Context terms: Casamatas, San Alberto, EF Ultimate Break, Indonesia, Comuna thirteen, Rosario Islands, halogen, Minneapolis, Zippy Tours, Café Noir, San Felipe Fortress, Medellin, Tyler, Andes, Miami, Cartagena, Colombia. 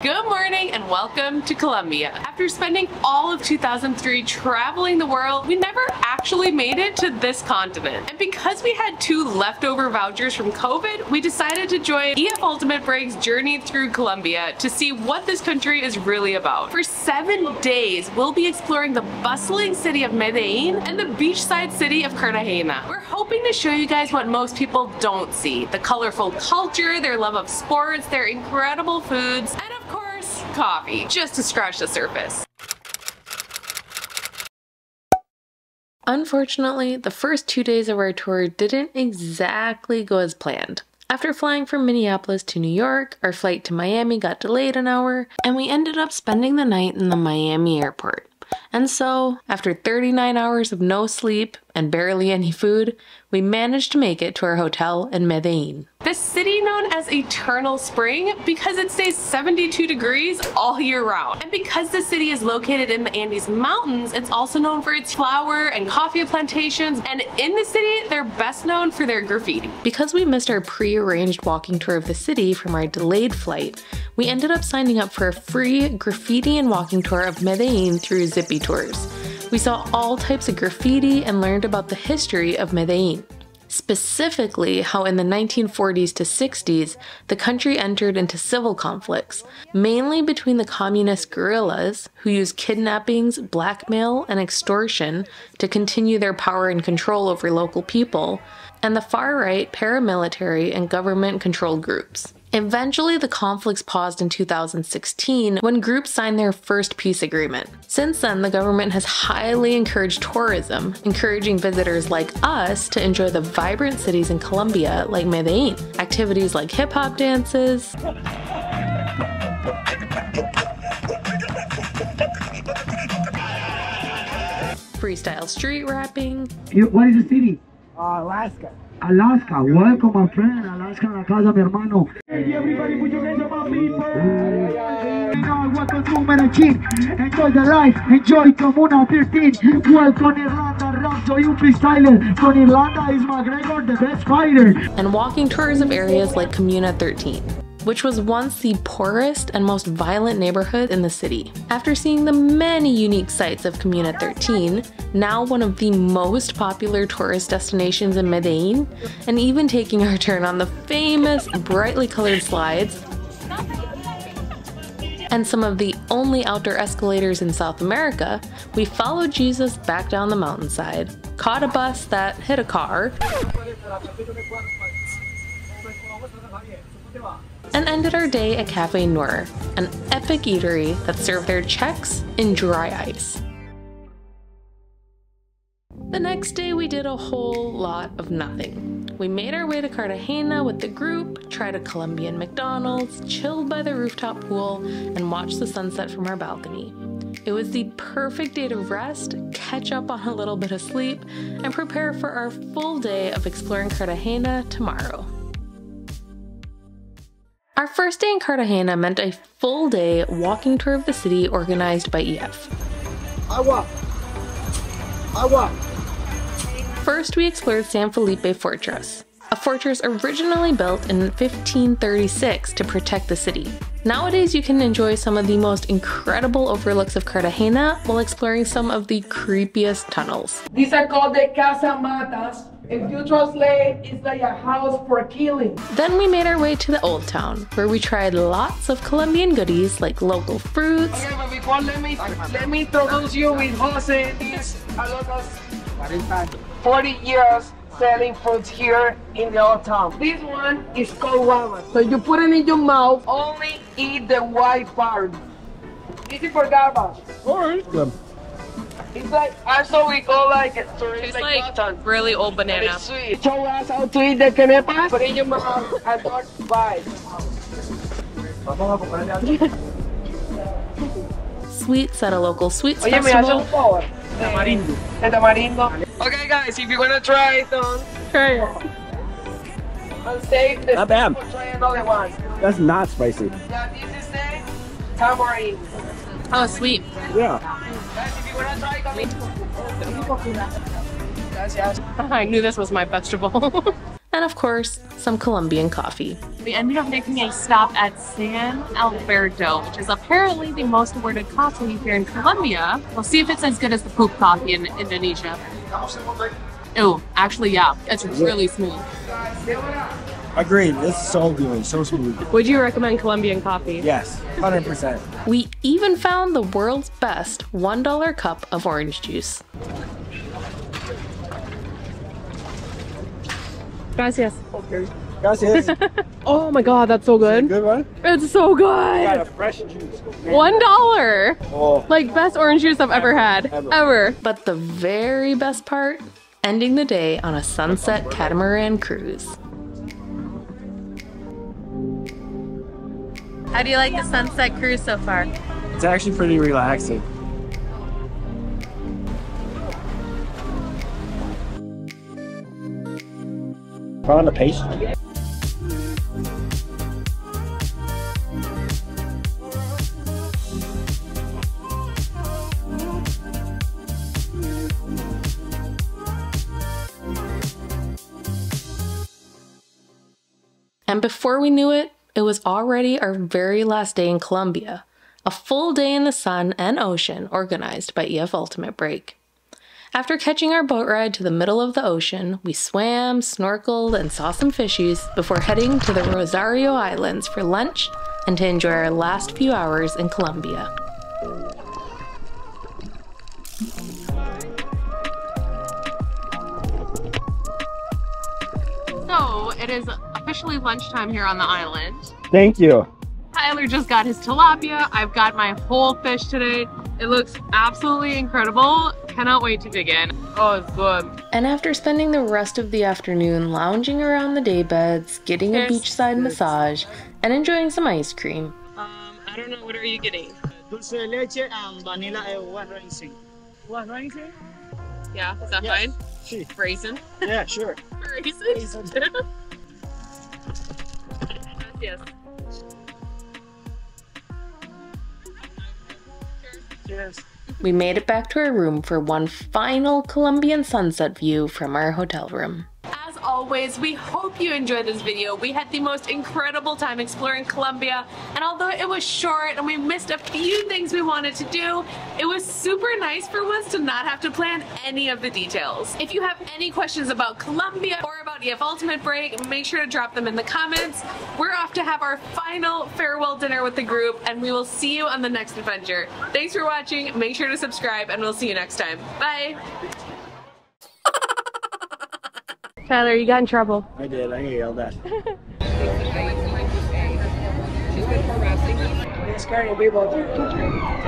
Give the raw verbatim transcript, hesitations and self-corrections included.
Good morning and welcome to Colombia. After spending all of two thousand three traveling the world, we never actually made it to this continent. And because we had two leftover vouchers from COVID, we decided to join E F Ultimate Break's journey through Colombia to see what this country is really about. For seven days, we'll be exploring the bustling city of Medellin and the beachside city of Cartagena. We're hoping to show you guys what most people don't see: the colorful culture, their love of sports, their incredible foods, and of course, coffee, just to scratch the surface. Unfortunately, the first two days of our tour didn't exactly go as planned. After flying from Minneapolis to New York, our flight to Miami got delayed an hour, and we ended up spending the night in the Miami airport. And so, after thirty-nine hours of no sleep and barely any food, we managed to make it to our hotel in Medellin. The city known as Eternal Spring because it stays seventy-two degrees all year round. And because the city is located in the Andes Mountains, it's also known for its flower and coffee plantations, and in the city, they're best known for their graffiti. Because we missed our pre-arranged walking tour of the city from our delayed flight, we ended up signing up for a free graffiti and walking tour of Medellin through Zippy Tours. We saw all types of graffiti and learned about the history of Medellin, specifically how in the nineteen forties to sixties, the country entered into civil conflicts, mainly between the communist guerrillas, who used kidnappings, blackmail, and extortion to continue their power and control over local people, and the far-right paramilitary and government-controlled groups. Eventually, the conflicts paused in two thousand sixteen when groups signed their first peace agreement. Since then, the government has highly encouraged tourism, encouraging visitors like us to enjoy the vibrant cities in Colombia like Medellin. Activities like hip-hop dances, freestyle street rapping. What is the city? Uh, Alaska. Alaska, welcome my friend, Alaska a la casa mi hermano. Hey everybody, put your hands up on people. Now welcome to Medellin, enjoy the life, enjoy Comuna thirteen. Welcome Irlanda, rock to you please Tyler. From Irlanda is McGregor, the best fighter. And walking tours of areas like Comuna thirteen, which was once the poorest and most violent neighborhood in the city. After seeing the many unique sites of Comuna thirteen, now one of the most popular tourist destinations in Medellin, and even taking our turn on the famous brightly colored slides and some of the only outdoor escalators in South America, we followed Jesus back down the mountainside, caught a bus that hit a car, and ended our day at Café Noir, an epic eatery that served their Czechs in dry ice. The next day we did a whole lot of nothing. We made our way to Cartagena with the group, tried a Colombian McDonald's, chilled by the rooftop pool, and watched the sunset from our balcony. It was the perfect day to rest, catch up on a little bit of sleep, and prepare for our full day of exploring Cartagena tomorrow. Our first day in Cartagena meant a full day walking tour of the city organized by E F. Agua. Agua. First, we explored San Felipe Fortress, a fortress originally built in fifteen thirty-six to protect the city. Nowadays, you can enjoy some of the most incredible overlooks of Cartagena while exploring some of the creepiest tunnels. These are called the Casamatas. If you translate, it's like a house for killing. Then we made our way to the old town, where we tried lots of Colombian goodies like local fruits. Okay, but before, let me, let me introduce you with Jose. He's a local forty years selling fruits here in the old town. This one is called guava. So you put it in your mouth, only eat the white part. This is for guava. Alright. It's like, also we go like it tastes like, like really old banana. It's sweet. Show us how to eat the canepa. Put in your mouth and not bite. Sweets at a local sweets Oye, festival. Oye, me tamarindo. The tamarindo. Okay guys, if you want to try it, don't try it. And save the not bad. Try another one. That's not spicy. Yeah, this is the tamarind. Oh, sweet. Yeah. I knew this was my vegetable. and of course, some Colombian coffee. We ended up making a stop at San Alberto, which is apparently the most awarded coffee here in Colombia. We'll see if it's as good as the poop coffee in Indonesia. Oh, actually, yeah, it's really smooth. Agreed, it's so good, so smooth. Would you recommend Colombian coffee? Yes, one hundred percent. We even found the world's best one dollar cup of orange juice. Gracias. Okay. Gracias. Oh my god, that's so good. It's a good one? It's so good. You got a fresh juice. One dollar. Oh. Like best orange juice I've ever, ever had, ever. ever. But the very best part, ending the day on a sunset catamaran cruise. How do you like the sunset cruise so far? It's actually pretty relaxing. On the pace. And before we knew it, it was already our very last day in Colombia, a full day in the sun and ocean organized by E F Ultimate Break. After catching our boat ride to the middle of the ocean, we swam, snorkeled, and saw some fishies before heading to the Rosario Islands for lunch and to enjoy our last few hours in Colombia. So, it is officially lunchtime here on the island. Thank you. Tyler just got his tilapia. I've got my whole fish today. It looks absolutely incredible. Cannot wait to dig in. Oh, it's good. And after spending the rest of the afternoon lounging around the day beds, getting a beachside massage, and enjoying some ice cream. Um, I don't know, what are you getting? Dulce de leche and vanilla white raisin. White raisin? Yeah, is that yes. fine? She. Raisin? Yeah, sure. Raisin? Raisin. Yes. Cheers. We made it back to our room for one final Colombian sunset view from our hotel room. As always, we hope you enjoyed this video. We had the most incredible time exploring Colombia, and although it was short and we missed a few things we wanted to do, it was super nice for once to not have to plan any of the details. If you have any questions about Colombia or about E F Ultimate Break, make sure to drop them in the comments. We're off to have our final farewell dinner with the group, and we will see you on the next adventure. Thanks for watching. Make sure to subscribe, and we'll see you next time. Bye! Tyler, you got in trouble. I did. I yelled at. It's scary people.